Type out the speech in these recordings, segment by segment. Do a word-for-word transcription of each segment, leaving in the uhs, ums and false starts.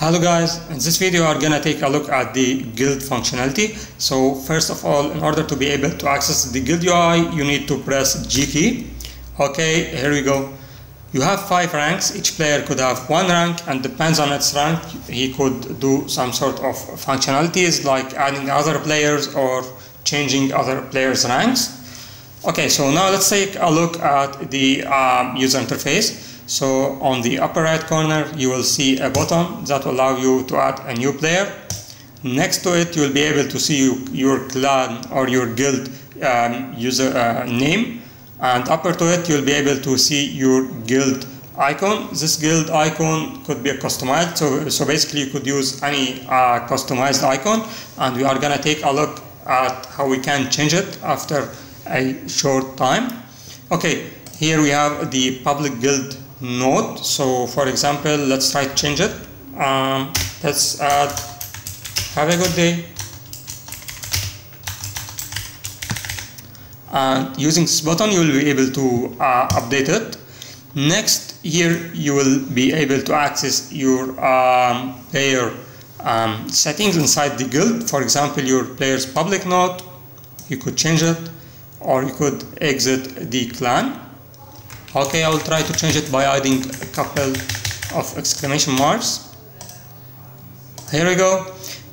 Hello guys, in this video we are gonna take a look at the guild functionality. So first of all, in order to be able to access the guild U I, you need to press G key. Okay, here we go. You have five ranks. Each player could have one rank, and depends on its rank he could do some sort of functionalities like adding other players or changing other players' ranks. Okay, so now let's take a look at the um, user interface. So on the upper right corner you will see a button that will allow you to add a new player. Next to it you will be able to see you, your clan or your guild um, user uh, name, and upper to it you will be able to see your guild icon. This guild icon could be customized, so, so basically you could use any uh, customized icon, and we are gonna take a look at how we can change it after a short time. Okay, here we have the public guild node. So for example, let's try to change it. Um, let's add have a good day, and using this button you will be able to uh, update it. Next, here you will be able to access your um, player um, settings inside the guild. For example, your player's public node, you could change it, or you could exit the clan. Okay, I will try to change it by adding a couple of exclamation marks. Here we go.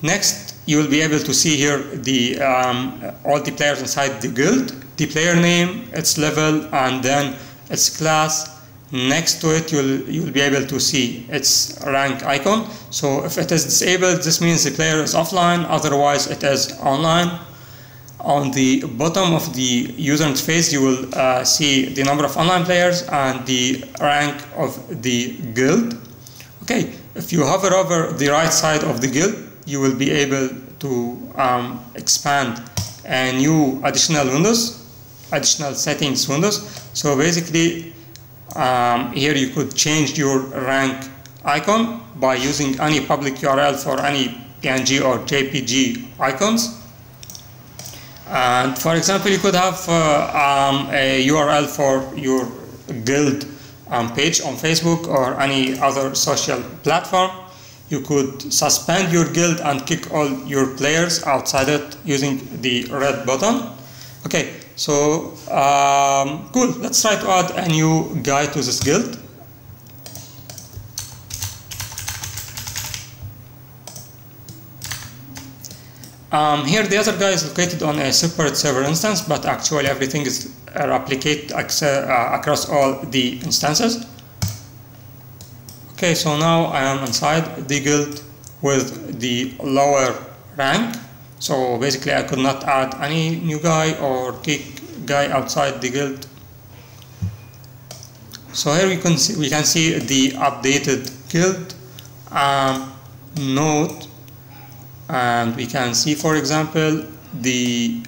Next, you will be able to see here the um, all the players inside the guild, the player name, its level, and then its class. Next to it, you'll you'll be able to see its rank icon. So if it is disabled, this means the player is offline. Otherwise, it is online. On the bottom of the user interface you will uh, see the number of online players and the rank of the guild. Okay, if you hover over the right side of the guild you will be able to um, expand a new additional windows, additional settings windows. So basically um, here you could change your rank icon by using any public U R L for any P N G or J P G icons. And for example, you could have uh, um, a U R L for your guild um, page on Facebook or any other social platform. You could suspend your guild and kick all your players outside it using the red button. Okay, so um, cool. Let's try to add a new guy to this guild. Um, here the other guy is located on a separate server instance, but actually everything is replicated across all the instances. Okay, so now I am inside the guild with the lower rank. So basically I could not add any new guy or kick guy outside the guild. So here we can see, we can see the updated guild um, node. And we can see, for example, the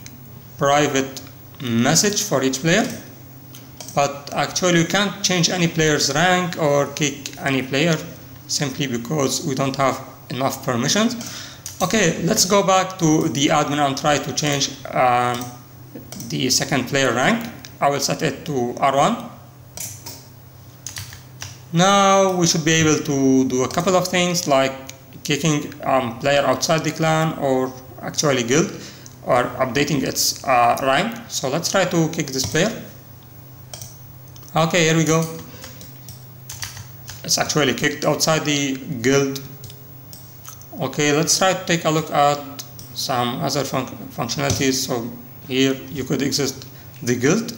private message for each player, but actually you can't change any player's rank or kick any player simply because we don't have enough permissions. Okay, let's go back to the admin and try to change um, the second player rank. I will set it to R one. Now we should be able to do a couple of things like kicking um, player outside the clan or actually guild, or updating its uh, rank. So let's try to kick this player. Okay, here we go. It's actually kicked outside the guild. Okay, let's try to take a look at some other fun functionalities. So here you could exit the guild.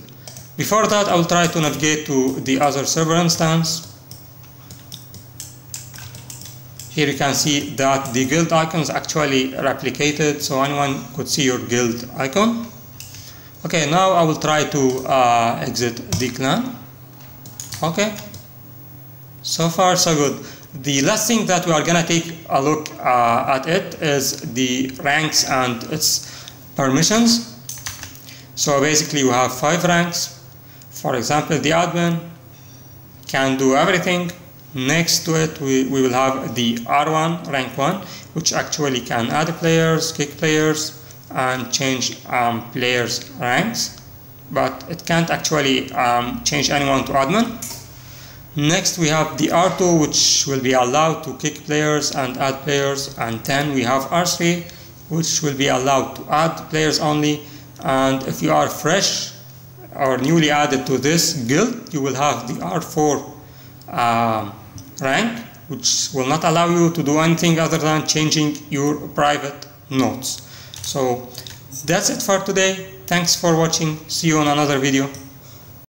Before that, I will try to navigate to the other server instance. Here you can see that the guild icon is actually replicated, so anyone could see your guild icon. Okay, now I will try to uh, exit the clan. Okay, so far so good. The last thing that we are gonna take a look uh, at it is the ranks and its permissions. So basically you have five ranks. For example, the admin can do everything. Next to it we, we will have the R one rank one, which actually can add players, kick players, and change um, players ranks, but it can't actually um, change anyone to admin. Next we have the R two, which will be allowed to kick players and add players, and then we have R three, which will be allowed to add players only. And if you are fresh or newly added to this guild, you will have the R four uh, rank, which will not allow you to do anything other than changing your private nodes. So that's it for today. Thanks for watching. See you on another video.